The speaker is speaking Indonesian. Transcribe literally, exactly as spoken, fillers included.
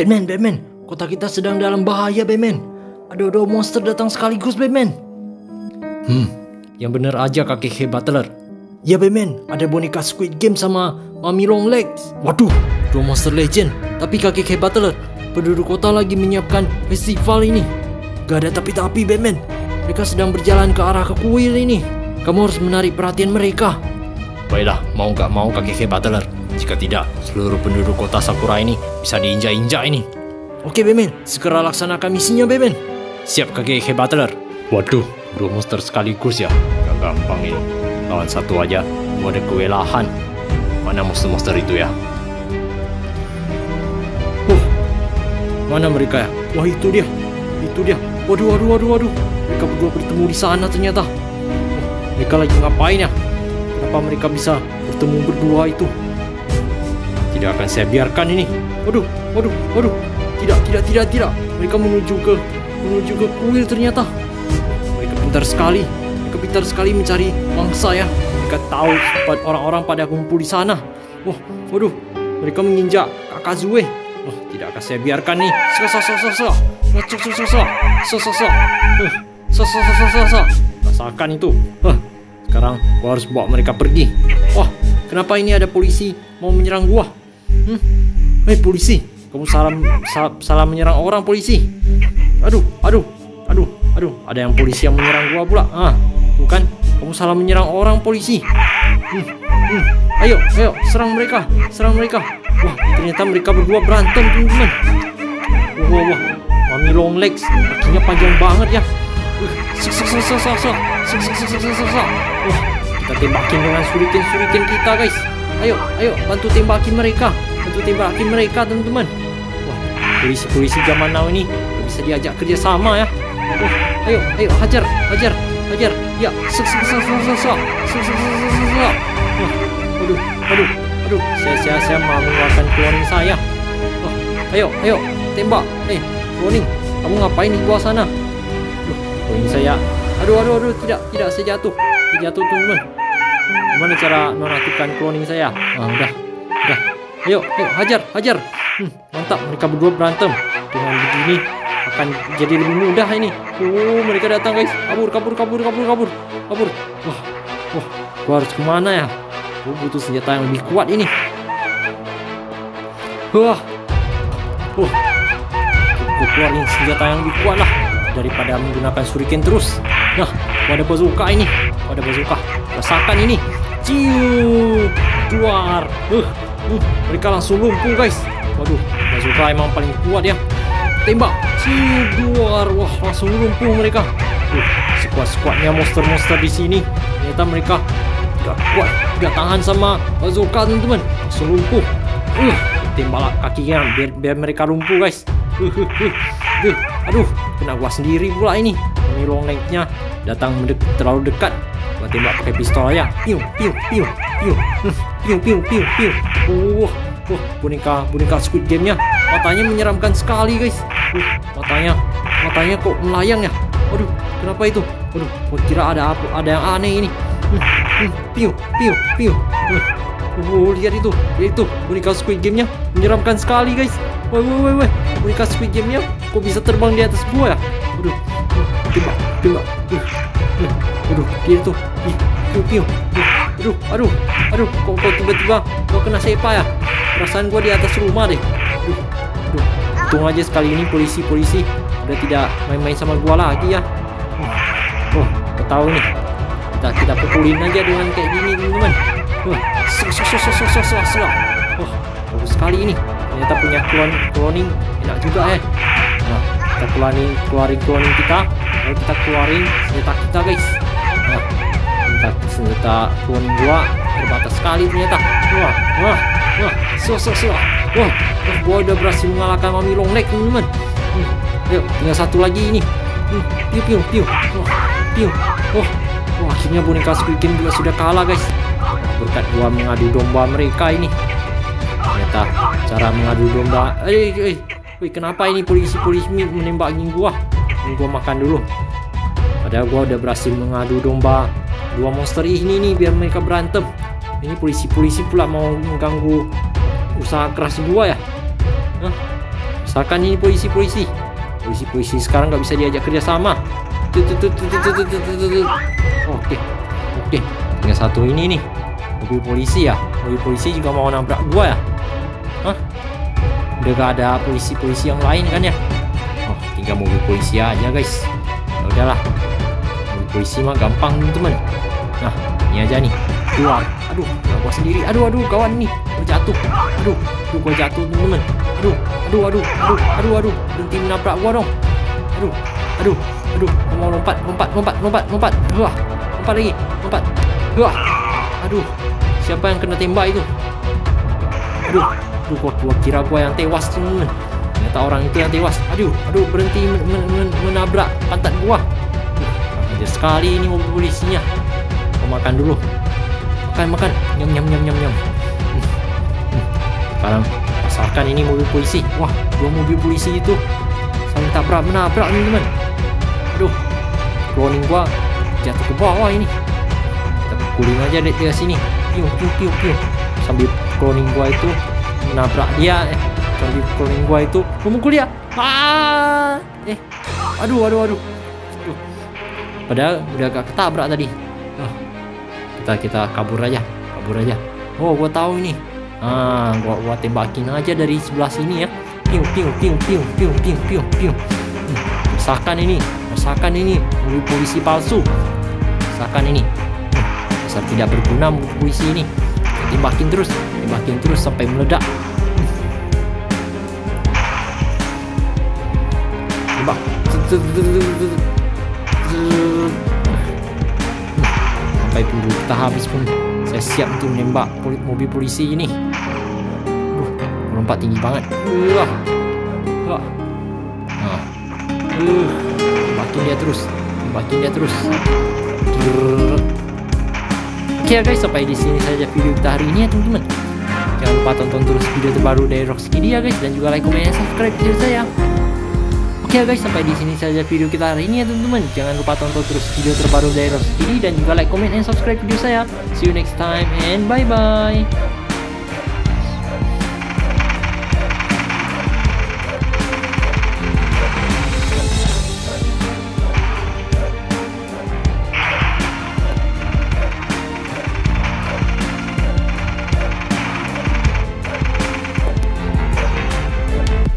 Batman, Batman, kota kita sedang dalam bahaya, Batman. Ada dua monster datang sekaligus, Batman. Hmm, yang bener aja kakek He Butler. Ya, Batman, ada boneka Squid Game sama Mommy Long Legs. Waduh, dua monster legend. Tapi kakek He Butler, penduduk kota lagi menyiapkan festival ini. Gak ada tapi-tapi, Batman. Mereka sedang berjalan ke arah ke kuil ini. Kamu harus menarik perhatian mereka. Baiklah, mau gak mau kakek He Butler. Jika tidak, seluruh penduduk kota Sakura ini bisa diinjak-injak ini. Oke, Batman. Segera laksanakan misinya, Batman. Siap, kakek He Butler. Waduh, dua monster sekaligus ya. Gak gampang ini. Lawan satu aja, gua ada kewelahan. Mana monster-monster itu ya? Huh, mana mereka ya? Wah, itu dia. Itu dia. Waduh, waduh, waduh, waduh. Mereka berdua bertemu di sana ternyata. Huh, mereka lagi ngapain ya? Kenapa mereka bisa bertemu berdua itu? Tidak akan saya biarkan ini. Waduh, waduh, waduh. Tidak, tidak, tidak, tidak. Mereka menuju ke menuju ke kuil ternyata. Mereka pintar sekali. Mereka pintar sekali mencari mangsa ya. Mereka tahu orang-orang pada kumpul di sana. Wah, waduh. Mereka menginjak kakak Zue. Wah, tidak akan saya biarkan nih. Sosok, sosok, sosok. Sosok, sosok, sosok. Sosok, sosok, sosok, sosok. Rasakan itu. Hah. Sekarang gua harus bawa mereka pergi. Wah, kenapa ini ada polisi mau menyerang gua? Hmm? Hei polisi, kamu salah, salah, salah menyerang orang polisi. Aduh, aduh, aduh, aduh, ada yang polisi yang menyerang gua pula. Ah, tuh kan, kamu salah menyerang orang polisi. Hmm, hmm. Ayo, ayo, serang mereka, serang mereka. Wah, ternyata mereka berdua berantem, teman-teman. Wah, wah, wah, Mommy Long Legs, kakinya panjang banget ya. Sok, sok, sok, sok, sok, sok, sok, sok, sok, sok. Wah, kita tembakin dengan suriken-suriken kita, guys. Ayo, ayo, bantu tembakin mereka. Bantu tembakin mereka, teman-teman. Wah, polisi-polisi zaman now ini bisa diajak kerja sama ya. Wah, ayo, ayo, hajar, hajar, hajar. Ya, sok, sok, sok, sok, sok, sok, sok, sok. Wah, aduh, aduh, aduh. Saya, saya, saya mau mengeluarkan cloning saya. Wah, ayo, ayo, tembak. Eh, cloning, kamu ngapain di bawah sana? Aduh, cloning saya. Aduh, aduh, aduh, tidak, tidak, saya jatuh. Saya jatuh, teman-teman. Gimana cara nonaktifkan cloning saya? Ah, udah, udah. Ayo, ayo, hajar, hajar. Hmm, mantap, mereka berdua berantem. Dengan begini akan jadi lebih mudah ini. Oh, mereka datang guys. Kabur, kabur, kabur, kabur, kabur, kabur. Wah, wah, gua harus kemana ya? Gua butuh senjata yang lebih kuat ini. Wah, wah. Gua keluarin senjata yang lebih kuat lah daripada menggunakan shuriken terus. Nah, gua ada bazooka ini. Gua ada bazooka. Rasakan ini. Ciu, keluar. Uh, uh, mereka langsung lumpuh, guys. Waduh, bazooka emang paling kuat ya. Tembak. Ciu, keluar. Wah, langsung lumpuh mereka. Uh, sekuat-sekuatnya monster-monster di sini. Ternyata mereka gak kuat, gak tahan sama bazooka, teman-teman. Langsung lumpuh. Uh, tembak kakinya biar, biar mereka lumpuh, guys. Uh, uh, uh. Duh, aduh, kena gua sendiri pula ini. Ini long leg-nya datang mendek, terlalu dekat. Gua tembak pakai pistol ya. Piu, piu, piu, piu, piu, piu, piu, piu. Oh, oh, boneka, boneka Squid Game-nya. Matanya menyeramkan sekali, guys. Uh, matanya, matanya kok melayang ya. Aduh, kenapa itu? Aduh, gua kira ada apa, ada yang aneh ini. Uh, uh, piu, piu, piu. Uh, Oh, lihat itu, lihat itu. Boneka Squid Game-nya menyeramkan sekali, guys. Woi, woi, woi, woi. Boneka Squid Game-nya kok bisa terbang di atas gua ya? Aduh, tembak, tembak. Aduh, dia itu. Ih, piu, piu. Aduh, aduh, aduh. Kok kok tiba-tiba gua kena sepa ya? Perasaan gua di atas rumah deh. Aduh, aduh. Untung aja sekali ini polisi-polisi udah tidak main-main sama gua lagi ya. Oh, ketahuan nih. Kita kita pukulin aja dengan kayak gini, teman-teman. Wah, oh, bagus sekali ini. Ternyata punya clone cloning enak juga ya. Nah, kita keluarin keluarin cloning kita, lalu kita keluarin senjata kita, guys. Nah, senjata senjata cloning gua terbatas sekali ternyata. Wah, wah, wah, so so so. Wah, gua udah berhasil mengalahkan Mommy Long Legs, teman-teman. Yuk, tinggal satu lagi ini. Piu piu piu. Wah, piu. Oh, oh, akhirnya boneka Squid Game juga sudah kalah, guys. Berkat gua mengadu domba mereka ini. Ternyata cara mengadu domba. Eh, eh, wih, kenapa ini polisi-polisi menembak gua? Ini gua makan dulu. Padahal gua udah berhasil mengadu domba dua monster ini nih biar mereka berantem. Ini polisi-polisi pula mau mengganggu usaha keras gua ya. Nah, misalkan ini polisi-polisi. Polisi-polisi sekarang nggak bisa diajak kerjasama. Oke, oke. Tinggal satu ini nih. Mobil polisi ya, mobil polisi juga mau nabrak gua ya. Hah? Udah gak ada polisi-polisi yang lain kan ya? Oh, tinggal mobil polisi aja guys. Ya udahlah, mobil polisi mah gampang teman. Nah, ini aja nih. Keluar. Aduh, gua sendiri. Aduh, aduh, kawan nih. Gua jatuh. Aduh, aduh, gua jatuh teman. Aduh, aduh, aduh, aduh, aduh, aduh. Berhenti menabrak gua dong. Aduh, aduh, aduh. Gua mau lompat, lompat, lompat, lompat, lompat. Wah, lompat lagi, lompat. Wah, aduh. Siapa yang kena tembak itu? Aduh, aduh, gua, gua kira gua yang tewas cuman. Ternyata orang itu yang tewas. Aduh, aduh, berhenti men, men, men, menabrak pantat gua. Aduh, sekali ini mobil polisinya. Gua makan dulu. Makan, makan. Nyam, nyam, nyam, nyam, nyam. Hmm. Hmm. Sekarang, asalkan ini mobil polisi. Wah, dua mobil polisi itu saling tabrak menabrak nih teman. Aduh, cloning gua jatuh ke bawah ini. Kita pukulin aja deh dari sini. Piu, piu, piu, piu. Sambil cloning gua itu menabrak dia, eh, sambil cloning gua itu memukul dia. Ah, eh, aduh, aduh, aduh. Duh. Padahal udah agak ketabrak tadi. Nah, kita kita kabur aja, kabur aja. Oh, gua tahu ini. Ah, gua, gua tembakin aja dari sebelah sini ya. Piu, piu, piu, piu, piu, piu, piu, piu. Hmm, usahakan ini, usahakan ini mobil polisi palsu. Usahakan ini. Besar tidak berguna puisi ini. Tembakin terus, tembakin terus sampai meledak. Tembak. Sampai peluru kita habis pun saya siap untuk menembak mobil polisi ini. Aduh, melompat tinggi banget. Nah, tembakin dia terus, tembakin dia terus. Oke okay, guys, sampai di sini saja video kita hari ini ya teman-teman. Jangan lupa tonton terus video terbaru dari Roxy Kiddy ya guys, dan juga like, comment, dan subscribe channel saya. Oke okay, guys, sampai di sini saja video kita hari ini ya teman-teman. Jangan lupa tonton terus video terbaru dari Roxy Kiddy dan juga like, comment, and subscribe video saya. See you next time and bye bye.